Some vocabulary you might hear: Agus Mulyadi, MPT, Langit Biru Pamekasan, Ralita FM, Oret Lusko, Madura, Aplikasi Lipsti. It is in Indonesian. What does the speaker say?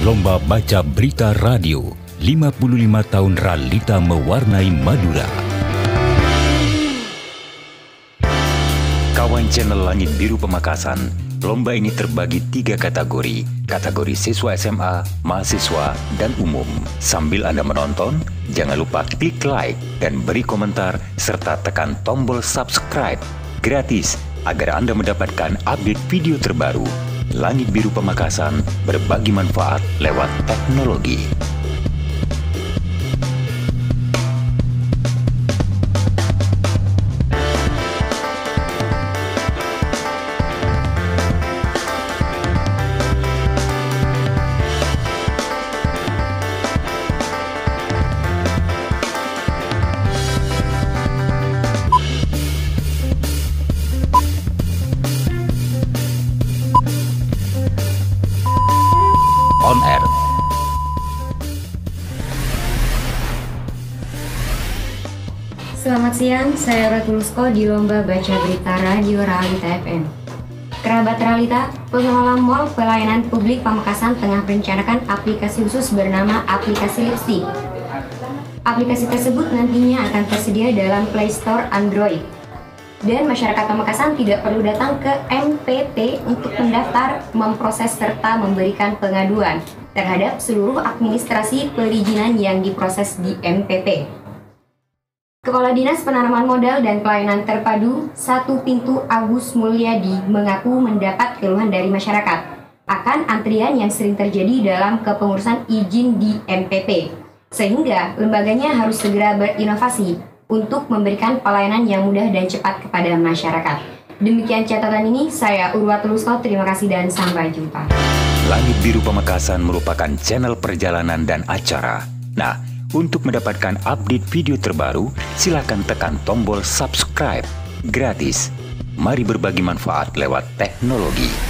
Lomba Baca Berita Radio 55 tahun Ralita mewarnai Madura. Kawan channel Langit Biru Pamekasan, lomba ini terbagi 3 kategori. Kategori siswa SMA, mahasiswa, dan umum. Sambil Anda menonton, jangan lupa klik like dan beri komentar serta tekan tombol subscribe. Gratis, agar Anda mendapatkan update video terbaru. Langit Biru Pamekasan berbagi manfaat lewat teknologi. On Air. Selamat siang, saya Oret Lusko di Lomba Baca Berita Radio Ralita FM. Kerabat Ralita, pengelola Mall Pelayanan Publik Pamekasan tengah merencanakan aplikasi khusus bernama Aplikasi Lipsti. Aplikasi tersebut nantinya akan tersedia dalam Play Store Android. Dan masyarakat Pamekasan tidak perlu datang ke MPT untuk mendaftar, memproses, serta memberikan pengaduan terhadap seluruh administrasi perizinan yang diproses di MPT. Kepala Dinas Penanaman Modal dan Pelayanan Terpadu Satu Pintu Agus Mulyadi mengaku mendapat keluhan dari masyarakat akan antrian yang sering terjadi dalam kepengurusan izin di MPT. Sehingga lembaganya harus segera berinovasi untuk memberikan pelayanan yang mudah dan cepat kepada masyarakat. Demikian catatan ini, saya Oret Lusko, terima kasih dan sampai jumpa. Langit Biru Pamekasan merupakan channel perjalanan dan acara. Nah, untuk mendapatkan update video terbaru, silakan tekan tombol subscribe. Gratis. Mari berbagi manfaat lewat teknologi.